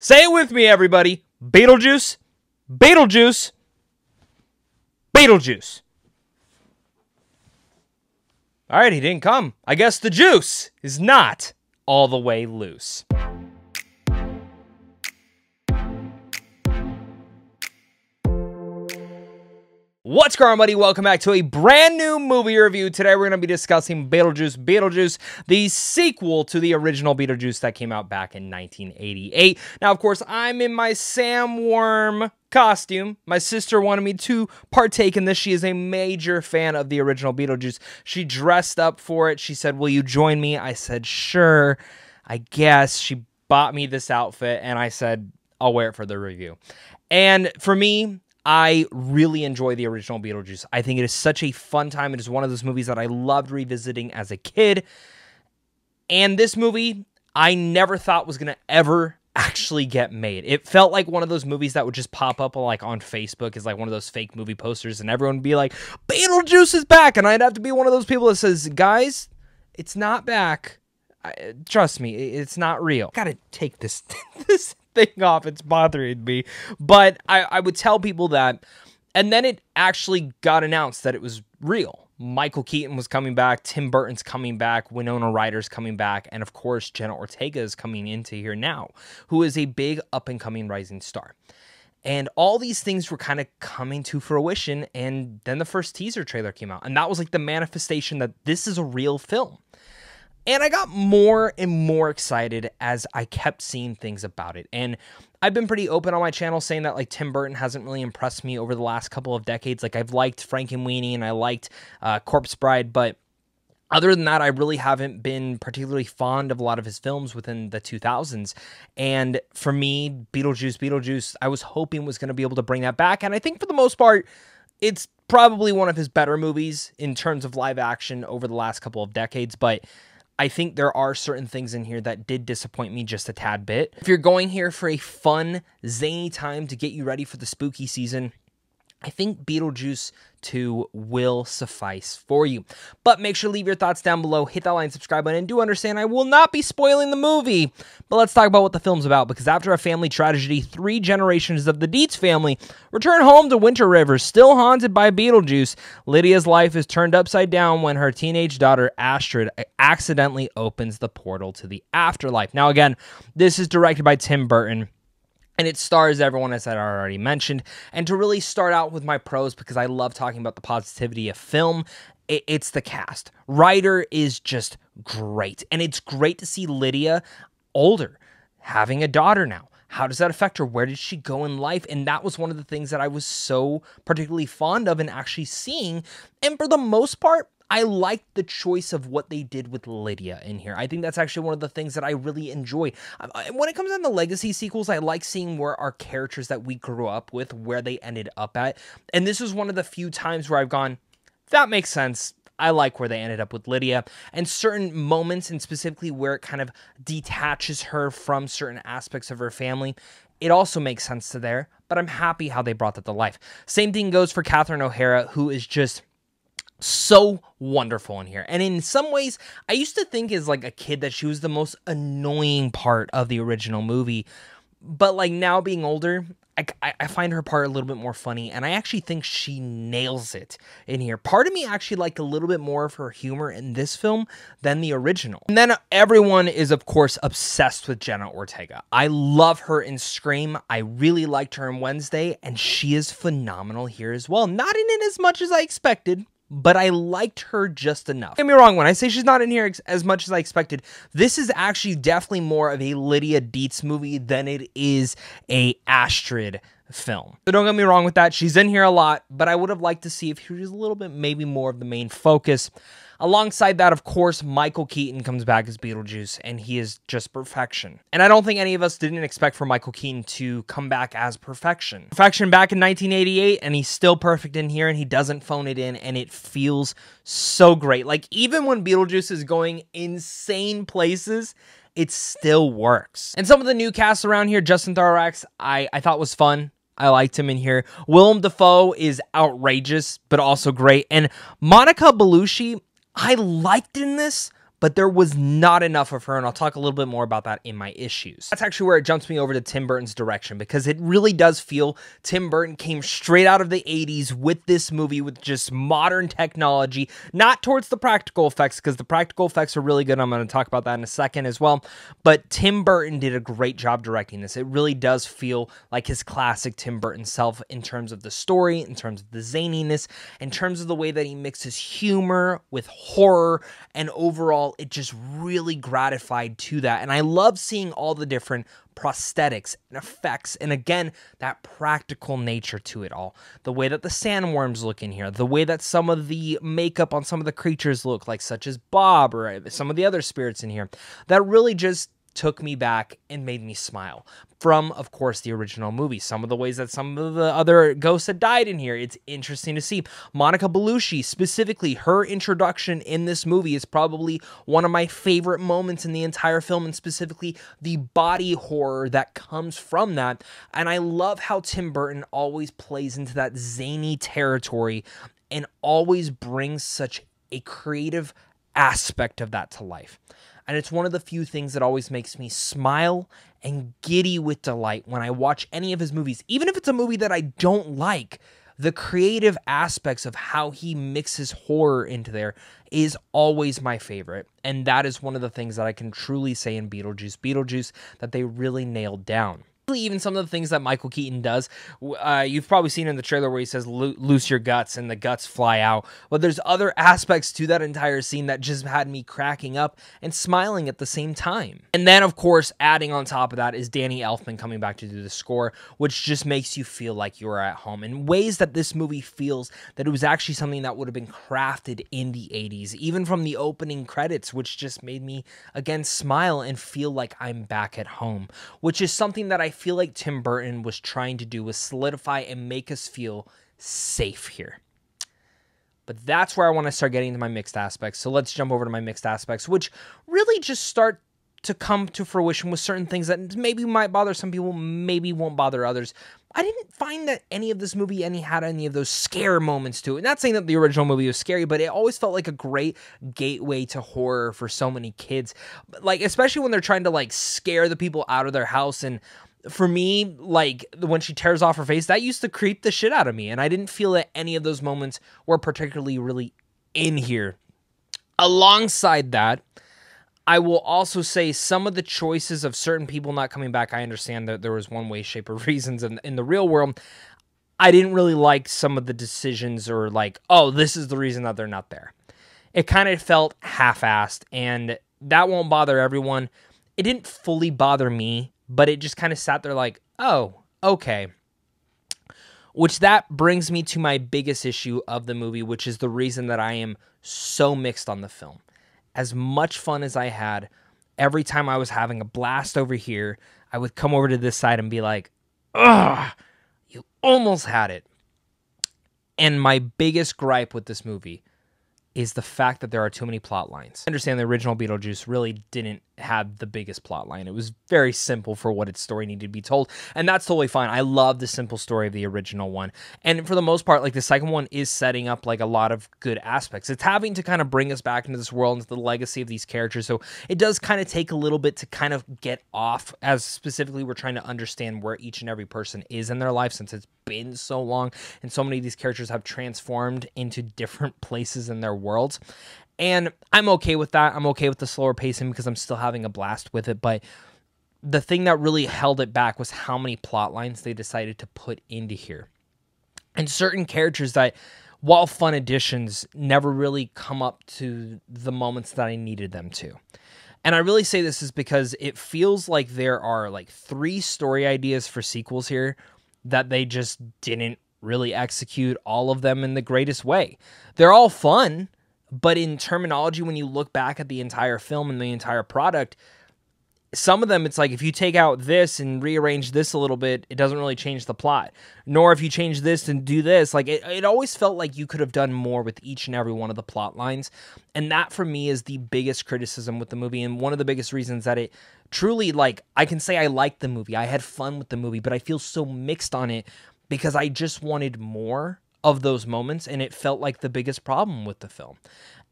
Say it with me, everybody. Beetlejuice, Beetlejuice, Beetlejuice. All right, he didn't come. I guess the juice is not all the way loose. What's going on, buddy? Welcome back to a brand new movie review. Today we're going to be discussing Beetlejuice, Beetlejuice, the sequel to the original Beetlejuice that came out back in 1988. Now, of course, I'm in my Sam Worm costume. My sister wanted me to partake in this. She is a major fan of the original Beetlejuice. She dressed up for it. She said, "Will you join me?" I said, "Sure, I guess." She bought me this outfit, and I said, "I'll wear it for the review." And for me, I really enjoy the original Beetlejuice. I think it is such a fun time. It is one of those movies that I loved revisiting as a kid. And this movie, I never thought was going to ever actually get made. It felt like one of those movies that would just pop up like on Facebook as like one of those fake movie posters, and everyone would be like, "Beetlejuice is back." And I'd have to be one of those people that says, "Guys, it's not back. Trust me, it's not real." Gotta take this thing off, it's bothering me. But I would tell people that, and then it actually got announced that it was real. Michael Keaton was coming back, Tim Burton's coming back, Winona Ryder's coming back, and of course Jenna Ortega is coming into here now, who is a big up-and-coming rising star. And all these things were kind of coming to fruition, and then the first teaser trailer came out, and that was like the manifestation that this is a real film. And I got more and more excited as I kept seeing things about it. And I've been pretty open on my channel saying that like Tim Burton hasn't really impressed me over the last couple of decades. Like I've liked Frankenweenie and I liked Corpse Bride, but other than that, I really haven't been particularly fond of a lot of his films within the 2000s. And for me, Beetlejuice, Beetlejuice, I was hoping was going to be able to bring that back. And I think for the most part, it's probably one of his better movies in terms of live action over the last couple of decades, but I think there are certain things in here that did disappoint me just a tad bit. If you're going here for a fun, zany time to get you ready for the spooky season, I think Beetlejuice 2 will suffice for you. But make sure to leave your thoughts down below, hit that like, subscribe button, and do understand I will not be spoiling the movie. But let's talk about what the film's about, because after a family tragedy, three generations of the Deetz family return home to Winter River, still haunted by Beetlejuice. Lydia's life is turned upside down when her teenage daughter, Astrid, accidentally opens the portal to the afterlife. Now again, this is directed by Tim Burton, and it stars everyone, as I already mentioned. And to really start out with my pros, because I love talking about the positivity of film, it's the cast. Ryder is just great. And it's great to see Lydia older, having a daughter now. How does that affect her? Where did she go in life? And that was one of the things that I was so particularly fond of and actually seeing. And for the most part, I liked the choice of what they did with Lydia in here. I think that's actually one of the things that I really enjoy. When it comes down to legacy sequels, I like seeing where our characters that we grew up with, where they ended up at. And this is one of the few times where I've gone, that makes sense. I like where they ended up with Lydia, and certain moments, and specifically where it kind of detaches her from certain aspects of her family. It also makes sense to there, but I'm happy how they brought that to life. Same thing goes for Catherine O'Hara, who is just so wonderful in here. And in some ways, I used to think as like a kid that she was the most annoying part of the original movie. But like now being older, I find her part a little bit more funny, and I actually think she nails it in here. Part of me actually liked a little bit more of her humor in this film than the original. And then everyone is, of course, obsessed with Jenna Ortega. I love her in Scream. I really liked her in Wednesday, and she is phenomenal here as well. Not in it as much as I expected, but I liked her just enough. Don't get me wrong, when I say she's not in here as much as I expected, this is actually definitely more of a Lydia Deetz movie than it is a Astrid film. So don't get me wrong with that. She's in here a lot, but I would have liked to see if she was a little bit maybe more of the main focus. Alongside that, of course, Michael Keaton comes back as Beetlejuice, and he is just perfection. And I don't think any of us didn't expect for Michael Keaton to come back as perfection. Perfection back in 1988, and he's still perfect in here, and he doesn't phone it in, and it feels so great. Like, even when Beetlejuice is going insane places, it still works. And some of the new casts around here, Justin Theroux, I thought was fun. I liked him in here. Willem Dafoe is outrageous, but also great. And Monica Bellucci, I liked in this, but there was not enough of her, and I'll talk a little bit more about that in my issues. That's actually where it jumps me over to Tim Burton's direction, because it really does feel Tim Burton came straight out of the 80s with this movie with just modern technology, not towards the practical effects, because the practical effects are really good. I'm going to talk about that in a second as well, but Tim Burton did a great job directing this. It really does feel like his classic Tim Burton self in terms of the story, in terms of the zaniness, in terms of the way that he mixes humor with horror, and overall, it just really gratified to that. And I love seeing all the different prosthetics and effects, and again, that practical nature to it all. The way that the sandworms look in here, the way that some of the makeup on some of the creatures look like, such as Bob or some of the other spirits in here, that really just took me back and made me smile. From, of course, the original movie. Some of the ways that some of the other ghosts had died in here, it's interesting to see. Monica Bellucci, specifically, her introduction in this movie is probably one of my favorite moments in the entire film, and specifically the body horror that comes from that. And I love how Tim Burton always plays into that zany territory and always brings such a creative aspect of that to life. And it's one of the few things that always makes me smile and giddy with delight when I watch any of his movies. Even if it's a movie that I don't like, the creative aspects of how he mixes horror into there is always my favorite. And that is one of the things that I can truly say in Beetlejuice, that they really nailed down. Even some of the things that Michael Keaton does, you've probably seen in the trailer where he says, loose your guts, and the guts fly out. But there's other aspects to that entire scene that just had me cracking up and smiling at the same time. And then, of course, adding on top of that is Danny Elfman coming back to do the score, which just makes you feel like you're at home in ways that this movie feels that it was actually something that would have been crafted in the 80s, even from the opening credits, which just made me, again, smile and feel like I'm back at home, which is something that I feel like Tim Burton was trying to do, was solidify and make us feel safe here. But that's where I want to start getting into my mixed aspects. So let's jump over to my mixed aspects, which really just start to come to fruition with certain things that maybe might bother some people, maybe won't bother others. I didn't find that any of this movie had any of those scare moments to it. Not saying that the original movie was scary, but it always felt like a great gateway to horror for so many kids. Like, especially when they're trying to, like, scare the people out of their house. And for me, like, when she tears off her face, that used to creep the shit out of me, and I didn't feel that any of those moments were particularly really in here. Alongside that, I will also say some of the choices of certain people not coming back, I understand that there was one way, shape, or reasons in the real world. I didn't really like some of the decisions, or like, oh, this is the reason that they're not there. It kind of felt half-assed, and that won't bother everyone. It didn't fully bother me, but it just kind of sat there like, oh, okay. Which that brings me to my biggest issue of the movie, which is the reason that I am so mixed on the film. As much fun as I had, every time I was having a blast over here, I would come over to this side and be like, ugh, you almost had it. And my biggest gripe with this movie is the fact that there are too many plot lines. I understand the original Beetlejuice really didn't have the biggest plot line. It was very simple for what its story needed to be told, and that's totally fine. I love the simple story of the original one, and for the most part, like, the second one is setting up, like, a lot of good aspects. It's having to kind of bring us back into this world, into the legacy of these characters, so it does kind of take a little bit to kind of get off, as specifically we're trying to understand where each and every person is in their life, since it's been so long, and so many of these characters have transformed into different places in their worlds. And I'm okay with that. I'm okay with the slower pacing because I'm still having a blast with it. But the thing that really held it back was how many plot lines they decided to put into here. And certain characters that, while fun additions, never really come up to the moments that I needed them to. And I really say this is because it feels like there are, like, 3 story ideas for sequels here that they just didn't really execute all of them in the greatest way. They're all fun, but in terminology, when you look back at the entire film and the entire product, some of them, it's like, if you take out this and rearrange this a little bit, it doesn't really change the plot. Nor if you change this and do this, like, it always felt like you could have done more with each and every one of the plot lines. And that, for me, is the biggest criticism with the movie, and one of the biggest reasons that it truly, like, I can say I liked the movie. I had fun with the movie, but I feel so mixed on it because I just wanted more of those moments, and it felt like the biggest problem with the film.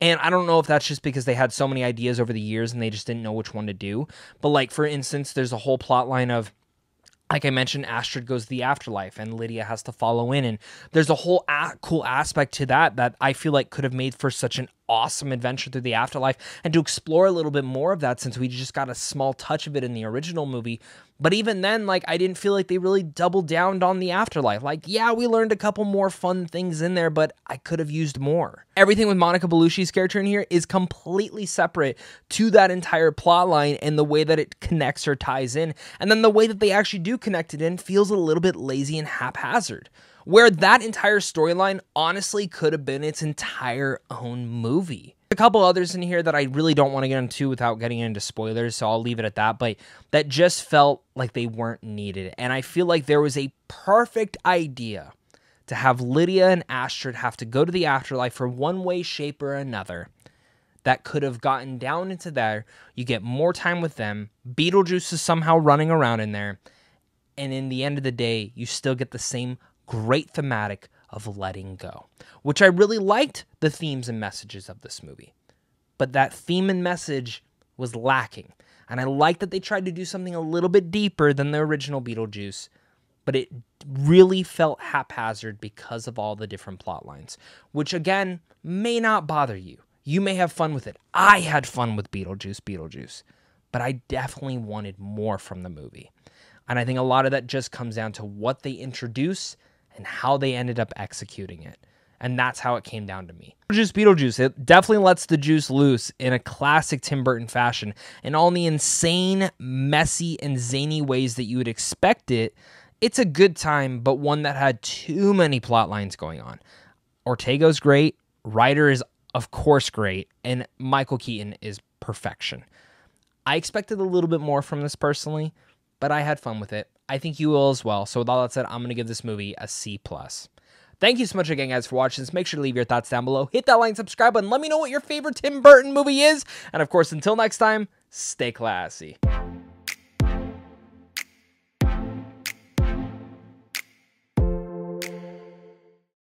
And I don't know if that's just because they had so many ideas over the years and they just didn't know which one to do. But like, for instance, there's a whole plot line of, like I mentioned, Astrid goes to the afterlife and Lydia has to follow in. And there's a whole cool aspect to that that I feel like could have made for such an awesome adventure through the afterlife, and to explore a little bit more of that since we just got a small touch of it in the original movie. But even then, like, I didn't feel like they really doubled down on the afterlife. Like, yeah, we learned a couple more fun things in there, but I could have used more. Everything with Monica Bellucci's character in here is completely separate to that entire plot line, and the way that it connects or ties in, and then the way that they actually do connect it in feels a little bit lazy and haphazard. Where that entire storyline honestly could have been its entire own movie. A couple others in here that I really don't want to get into without getting into spoilers, so I'll leave it at that, but that just felt like they weren't needed. And I feel like there was a perfect idea to have Lydia and Astrid have to go to the afterlife for one way, shape, or another. That could have gotten down into there. You get more time with them. Beetlejuice is somehow running around in there. And in the end of the day, you still get the same great thematic of letting go, which I really liked the themes and messages of this movie, but that theme and message was lacking. And I like that they tried to do something a little bit deeper than the original Beetlejuice, but it really felt haphazard because of all the different plot lines, which again, may not bother you. You may have fun with it. I had fun with Beetlejuice, but I definitely wanted more from the movie. And I think a lot of that just comes down to what they introduce and how they ended up executing it. And that's how it came down to me. Beetlejuice, it definitely lets the juice loose in a classic Tim Burton fashion, and all in the insane, messy, and zany ways that you would expect it. It's a good time, but one that had too many plot lines going on. Ortega's great, Ryder is of course great, and Michael Keaton is perfection. I expected a little bit more from this personally, but I had fun with it. I think you will as well. So with all that said, I'm going to give this movie a C+. Thank you so much again, guys, for watching this. Make sure to leave your thoughts down below. Hit that like and subscribe button. Let me know what your favorite Tim Burton movie is. And of course, until next time, stay classy.